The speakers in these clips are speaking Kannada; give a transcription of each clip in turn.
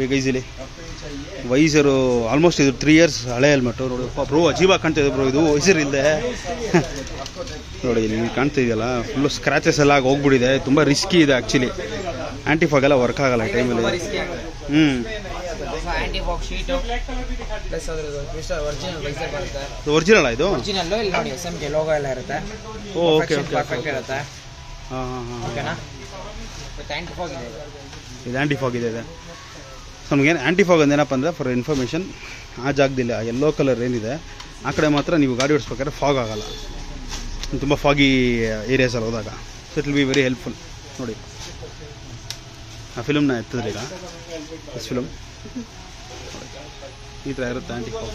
ಬೇಗ ಈಸಿಲಿ ವೈಸರು ಆಲ್ಮೋಸ್ಟ್ ಇದು 3 years ಹಳೆ ಹೆಲ್ಮೆಟ್ ನೋಡಿ ಬ್ರೋ ಅಜೀಬ್ ಕಾಣ್ತಿದೆ ಬ್ರೋ ಇದು ವೈಸರ್ ಇಲ್ಲದೆ ನೋಡಿ ಇಲ್ಲಿ ಕಾಣ್ತಿದೆಯಲ್ಲ ಫುಲ್ಲು ಸ್ಕ್ರಾಚಸ್ ಎಲ್ಲ ಆಗಿ ಹೋಗ್ಬಿಟ್ಟಿದೆ ತುಂಬ ರಿಸ್ಕಿ ಇದೆ ಆ್ಯಕ್ಚುಲಿ ಆ್ಯಂಟಿಫಾಗ್ ಎಲ್ಲ ವರ್ಕ್ ಆಗಲ್ಲ ಈ ಟೈಮಲ್ಲಿ ಆ್ಯಂಟಿಫಾಗ್ ಶೀಟು ಪ್ಲಸ್ ಅದರದ್ದು ಮಿಸ್ಟರ್ ಒರಿಜಿನಲ್ ವೈಸರ್ ಬರುತ್ತೆ ಇದು ಒರಿಜಿನಲ್ ಇದು ಒರಿಜಿನಲ್ಲು ಇಲ್ಲಿ ನೋಡಿ ಎಸ್ ಎಮ್ ಜೆ ಲೋಗೋ ಎಲ್ಲ ಇರುತ್ತೆ ಓಕೆ ಪರ್ಫೆಕ್ಟ್ ಇರುತ್ತೆ ಹಾಂ ಹಾಂ ಹಾಂ ಓಕೆನಾ ಮತ್ತೆ ಆ್ಯಂಟಿಫಾಗ್ ಇದೆ ಇದು ಆ್ಯಂಟಿಫಾಗ್ ಇದೆ ನಮಗೇನು ಆ್ಯಂಟಿಫಾಗ್ ಒಂದು ಏನಪ್ಪ ಅಂದರೆ ಫಾರ್ ಇನ್ಫಾರ್ಮೇಷನ್ ಆ ಜಾಗದಲ್ಲಿ ಆ ಯೆಲ್ಲೋ ಕಲರ್ ಏನಿದೆ ಆ ಕಡೆ ಮಾತ್ರ ನೀವು ಗಾಡಿ ಓಡಿಸ್ಬೇಕಾದ್ರೆ ಫಾಗ್ ಆಗಲ್ಲ ತುಂಬ ಫಾಗಿ ಏರಿಯಾಸಲ್ಲಿ ಹೋದಾಗ so it will be very helpful ನೋಡಿ ಆ ಫಿಲಮ್ನ ಎತ್ತಿದ್ರೆ ಈಗ ಫಸ್ಟ್ ಫಿಲಮ್ ಈ ಥರ ಇರುತ್ತೆ ಆ್ಯಂಟಿಫಾಗ್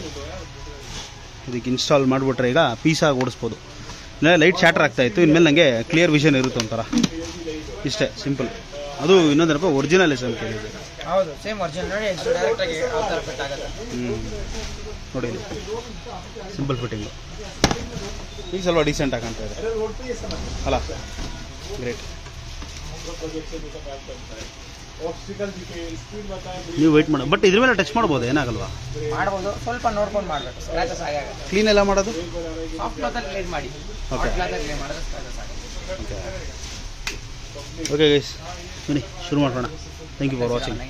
ಇದಕ್ಕೆ ಇನ್ಸ್ಟಾಲ್ ಮಾಡಿಬಿಟ್ರೆ ಈಗ ಪೀಸಾಗಿ ಓಡಿಸ್ಬೋದು ಇಲ್ಲ ಲೈಟ್ ಶ್ಯಾಟರ್ ಆಗ್ತಾಯಿತ್ತು ಇನ್ಮೇಲೆ ನನಗೆ ಕ್ಲಿಯರ್ ವಿಷನ್ ಇರುತ್ತೆ ಒಂಥರ ಇಷ್ಟೇ ಸಿಂಪಲ್ ಅದು ಇನ್ನೊಂದಪ್ಪ ಒರಿಜಿನಲ್ ಹೆಸರು ಕೇಳಿದೆ ಹೌದು ಸೇಮ್ ಒರಿಜಿನಲ್ ನೋಡಿ ಡೈರೆಕ್ಟ್ ಆಗಿ ಆ ತರ ಫಿಟ್ ಆಗುತ್ತೆ ನೋಡಿ ಸಿಂಪಲ್ ಫಿಟ್ಟಿಂಗ್ ಈಗ ಸ್ವಲ್ಪ ಡಿಸೆಂಟ್ ಆಗಿ ಕಾಣ್ತಾ ಇದೆ ಅಲ್ಲ ಗ್ರೇಟ್ ನೀವು ವೇಟ್ ಮಾಡಿ ಬಟ್ ಇದ್ರ ಮೇಲೆ ಟಚ್ ಮಾಡ್ಬೋದು ಏನಾಗಲ್ವಾ ಮಾಡ್ಬೋದು ಸ್ವಲ್ಪ ನೋಡ್ಕೊಂಡು ಮಾಡಬೇಕು ಸ್ಕ್ರಾಚಸ್ ಆಗುತ್ತೆ ಕ್ಲೀನ್ ಎಲ್ಲ ಮಾಡೋದು ಸಾಫ್ಟ್ ಕ್ಲಾತಲ್ಲಿ ಕ್ಲೀನ್ ಮಾಡಿ ಸಾಫ್ಟ್ ಕ್ಲಾತಲ್ಲಿ ಕ್ಲೀನ್ ಮಾಡಿದ್ರೆ ಸ್ಕ್ರಾಚಸ್ ಆಗುತ್ತೆ okay Okay guys, bani shuru madona. Thank you for watching.